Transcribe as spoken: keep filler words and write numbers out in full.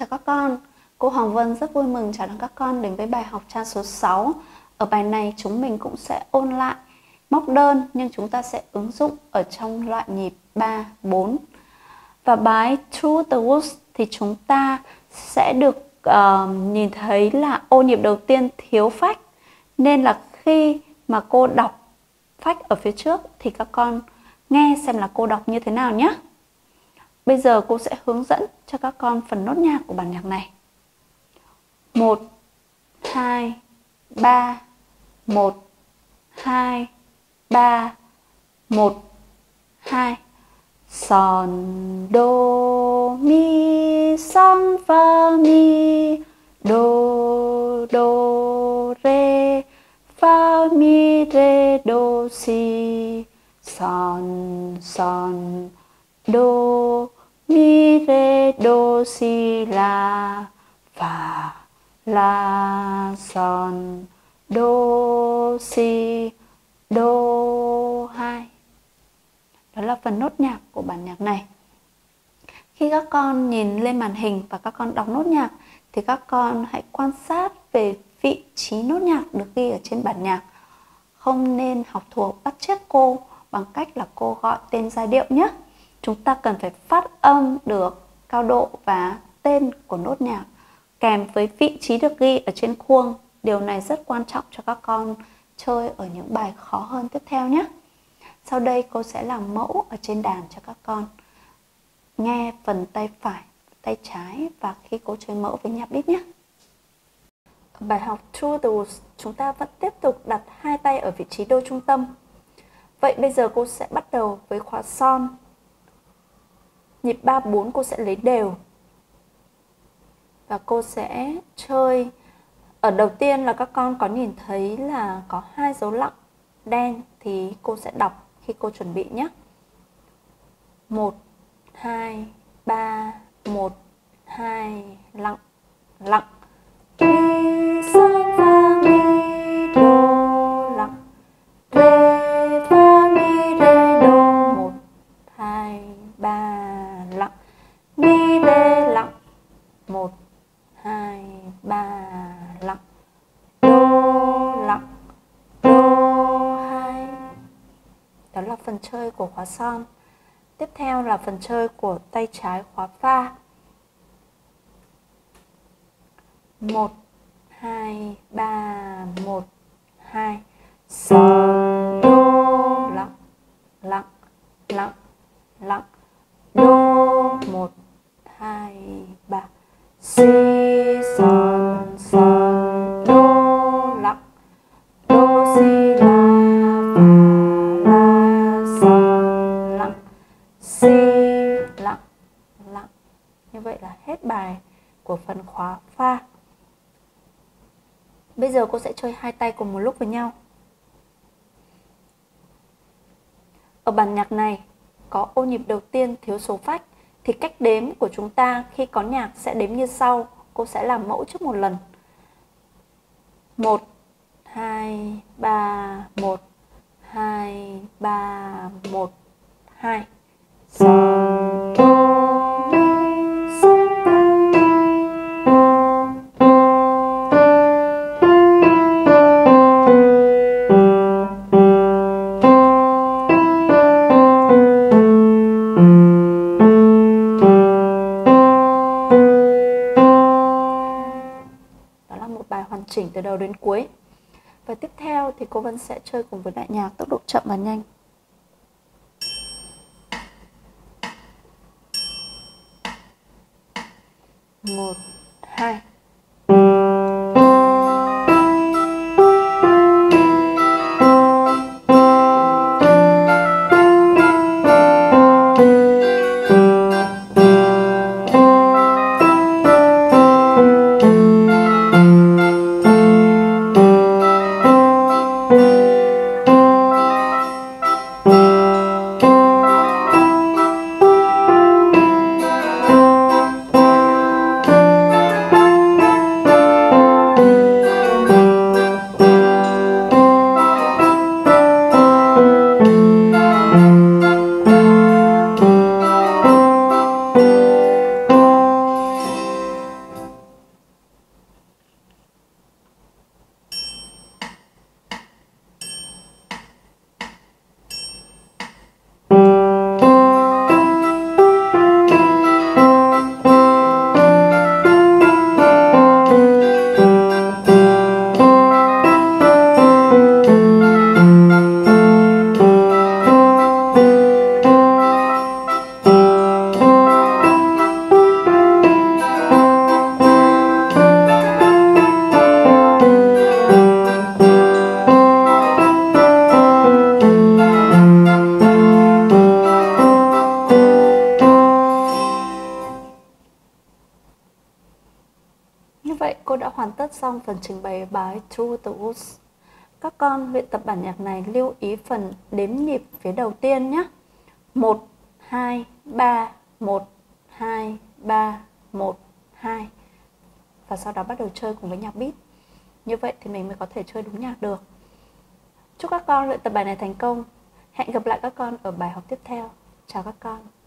Chào các con, cô Hoàng Vân rất vui mừng chào đón các con đến với bài học trang số sáu. Ở bài này chúng mình cũng sẽ ôn lại móc đơn nhưng chúng ta sẽ ứng dụng ở trong loại nhịp ba, bốn. Và bài Through The Wood thì chúng ta sẽ được uh, nhìn thấy là ô nhịp đầu tiên thiếu phách. Nên là khi mà cô đọc phách ở phía trước thì các con nghe xem là cô đọc như thế nào nhé. Bây giờ cô sẽ hướng dẫn cho các con phần nốt nhạc của bản nhạc này. một, hai, ba, một, hai, ba, một, hai. Son, do, mi, son, fa, mi, do, do, re, fa, mi, re, do, si, son, son, do, mi, re, do, si, la, fa, la, son, do, si, do, hai. Đó là phần nốt nhạc của bản nhạc này. Khi các con nhìn lên màn hình và các con đọc nốt nhạc thì các con hãy quan sát về vị trí nốt nhạc được ghi ở trên bản nhạc. Không nên học thuộc bắt chước cô bằng cách là cô gọi tên giai điệu nhé. Chúng ta cần phải phát âm được cao độ và tên của nốt nhạc kèm với vị trí được ghi ở trên khuôn. Điều này rất quan trọng cho các con chơi ở những bài khó hơn tiếp theo nhé. Sau đây cô sẽ làm mẫu ở trên đàn cho các con nghe phần tay phải, tay trái và khi cô chơi mẫu với nhạc beat nhé. Bài học Through The Wood chúng ta vẫn tiếp tục đặt hai tay ở vị trí đô trung tâm. Vậy bây giờ cô sẽ bắt đầu với khóa son. Nhịp ba, bốn cô sẽ lấy đều. Và cô sẽ chơi. Ở đầu tiên là các con có nhìn thấy là có hai dấu lặng đen thì cô sẽ đọc khi cô chuẩn bị nhé. một, hai, ba, một, hai, lặng, lặng. Mi, son, fa, mi, do, lặng. Re, fa, mi, re, do. một, hai, ba, lặng. Mi, re, lặng. một, hai, ba, lặng. Do, lặng. Đó là phần chơi của khóa son. Tiếp theo là phần chơi của tay trái khóa fa. một, hai, ba, một, hai, son, do, lặng, lặng, lặng, lặng, do, một, hai, ba, si, son, son, do, lặng, do, si, la, si, lặng, lặng. Như vậy là hết bài của phần khóa fa. Bây giờ cô sẽ chơi hai tay cùng một lúc với nhau. Ở bản nhạc này có ô nhịp đầu tiên thiếu số phách thì cách đếm của chúng ta khi có nhạc sẽ đếm như sau. Cô sẽ làm mẫu trước một lần. một, hai, ba, một, hai, ba, một, hai. Son, do, mi, son, fa, mi, đó là một bài hoàn chỉnh từ đầu đến cuối. Và tiếp theo thì cô Vân sẽ chơi cùng với đại nhạc tốc độ chậm và nhanh. một, hai. Bye. vậy, cô đã hoàn tất xong phần trình bày bài Through The Wood. Các con luyện tập bản nhạc này lưu ý phần đếm nhịp phía đầu tiên nhé. một, hai, ba, một, hai, ba, một, hai. Và sau đó bắt đầu chơi cùng với nhạc beat. Như vậy thì mình mới có thể chơi đúng nhạc được. Chúc các con luyện tập bài này thành công. Hẹn gặp lại các con ở bài học tiếp theo. Chào các con.